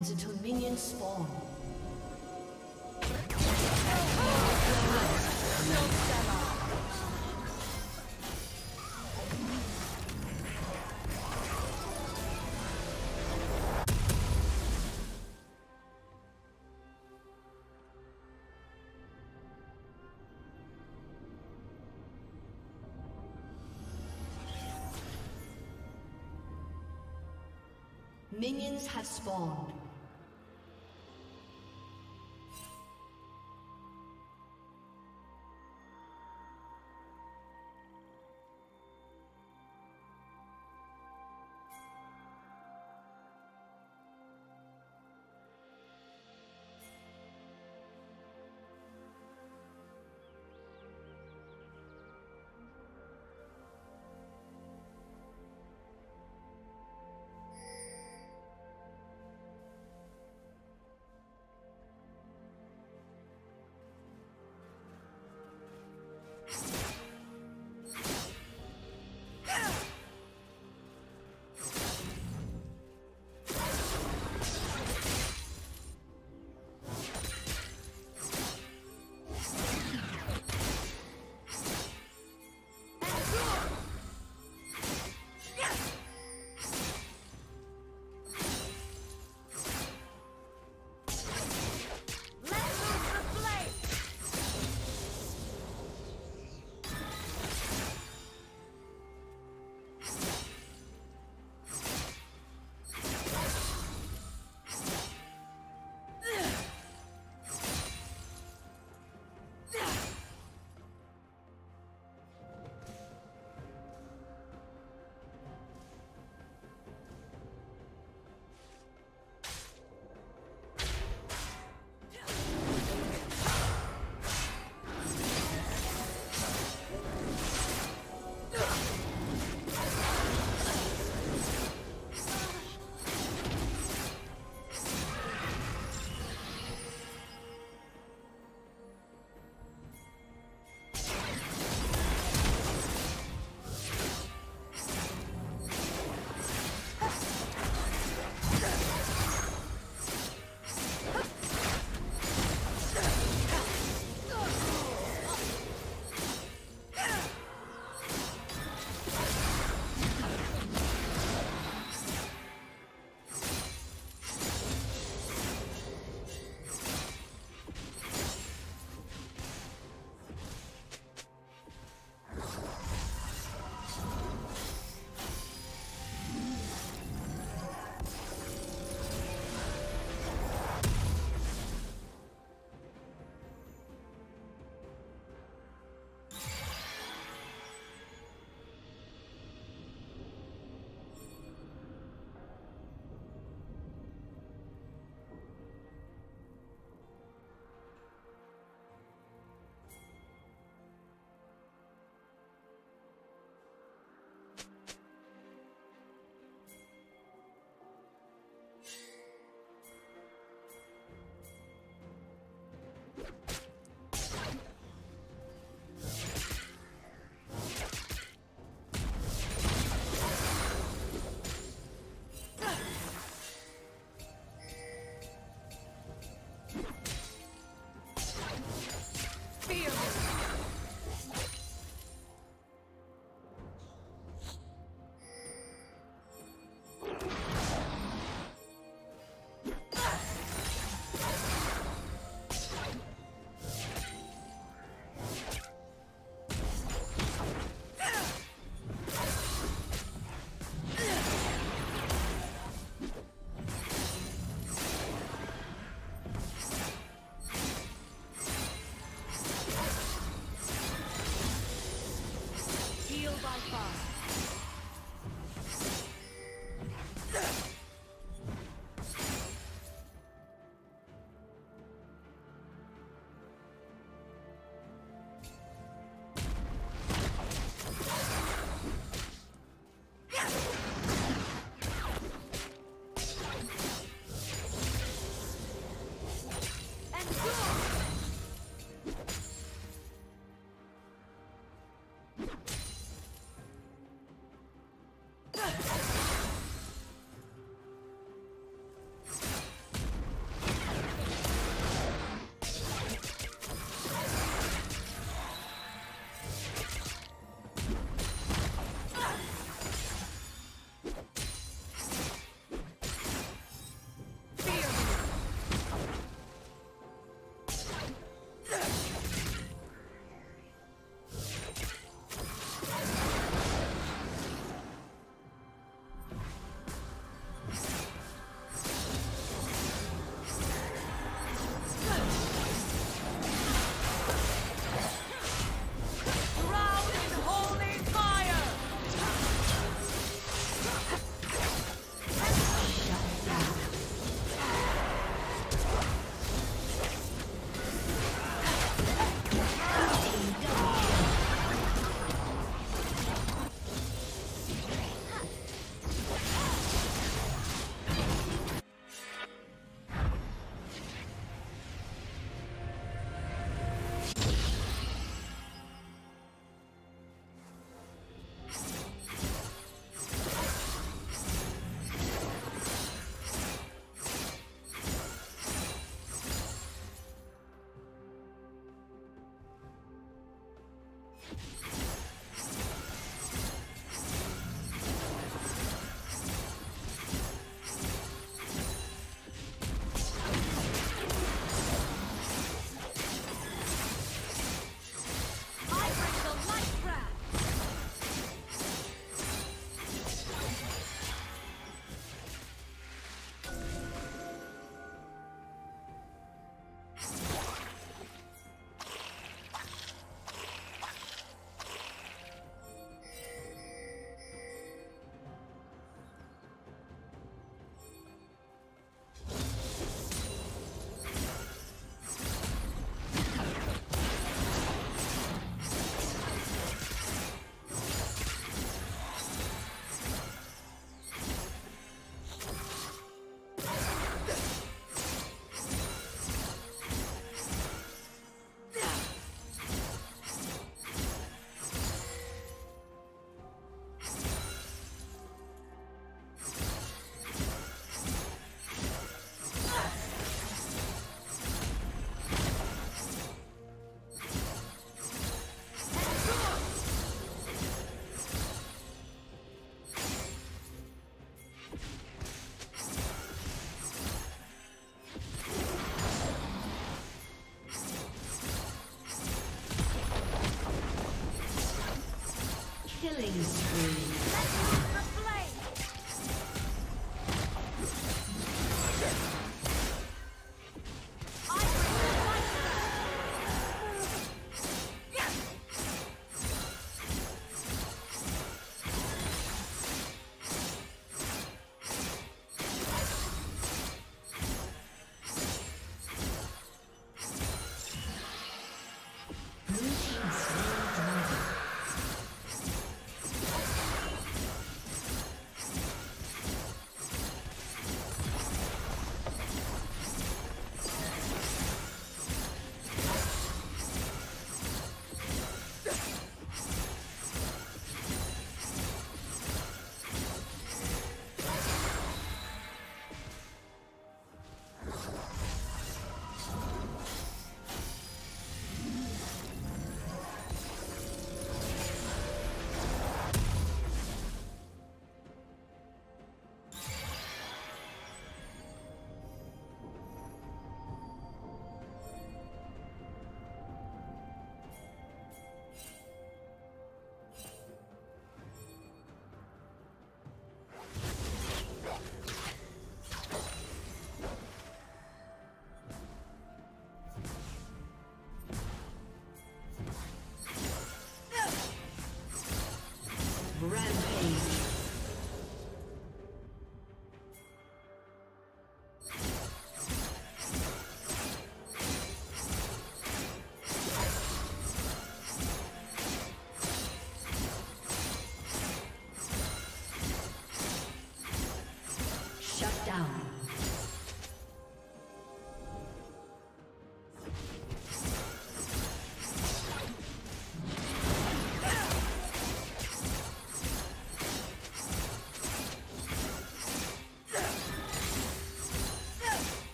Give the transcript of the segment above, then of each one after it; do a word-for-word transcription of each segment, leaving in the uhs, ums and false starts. Until minions spawn. Minions have spawned.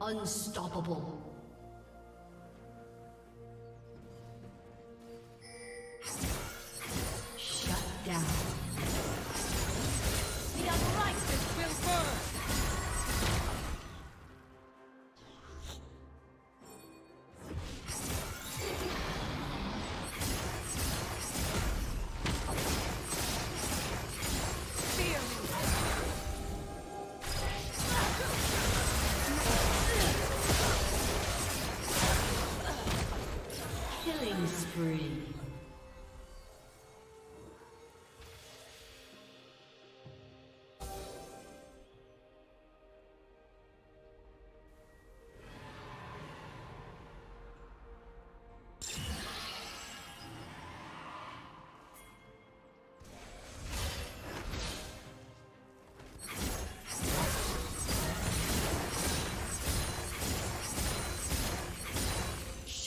Unstoppable. Shut down. The unrighteous will burn.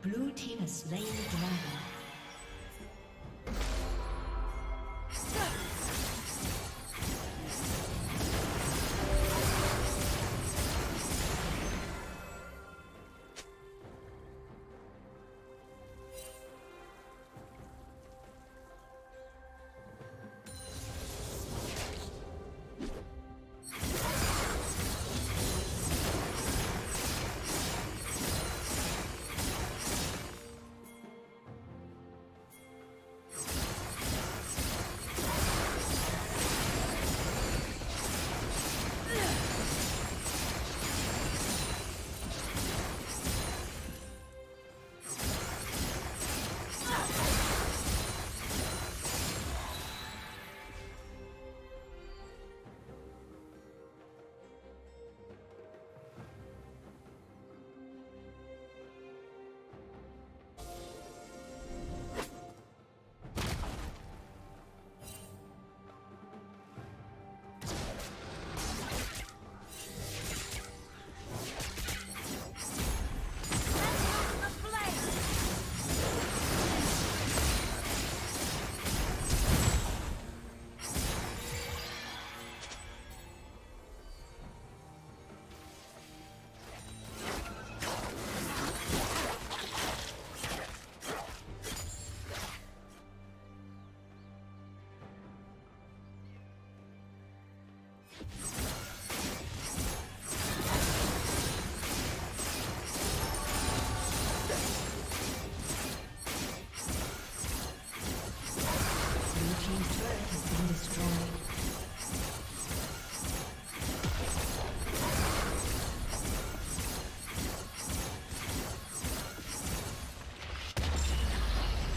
Blue Team has slain the dragon.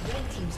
Red Team's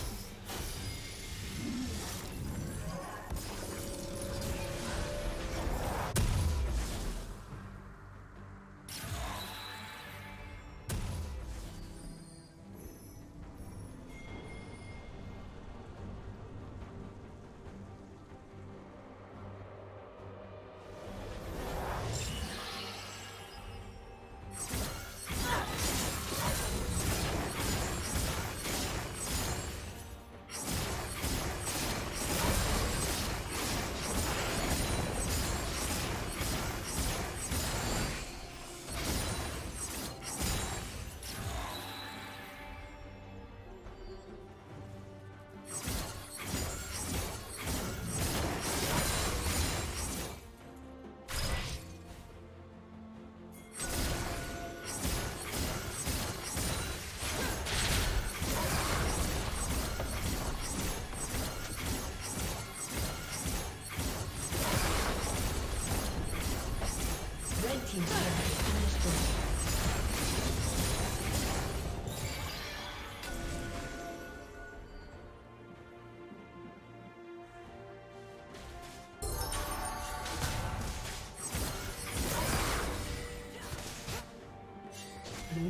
Blue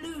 Blue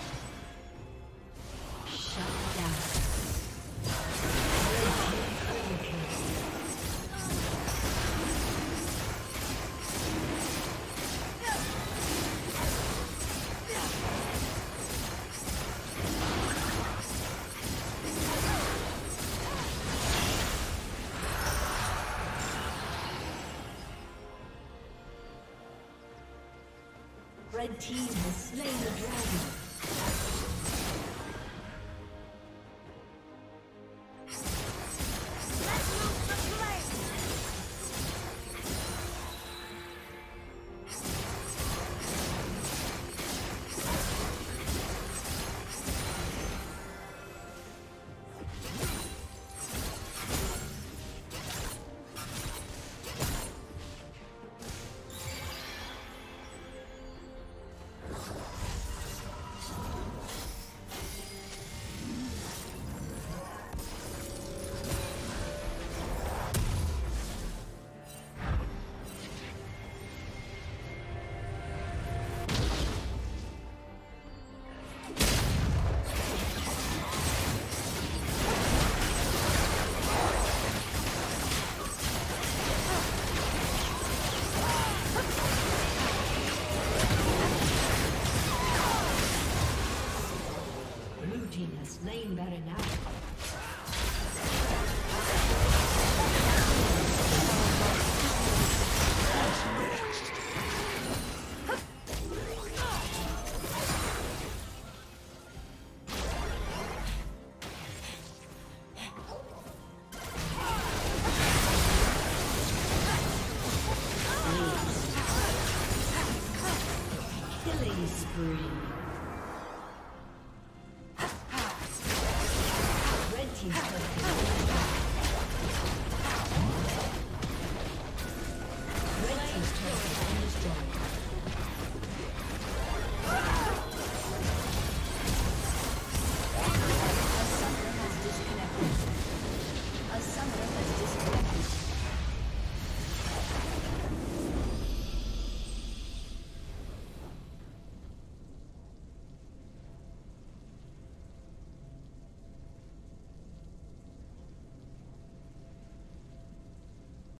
Shut down. Double kill. Red team has slain the dragon. Slain Baron now.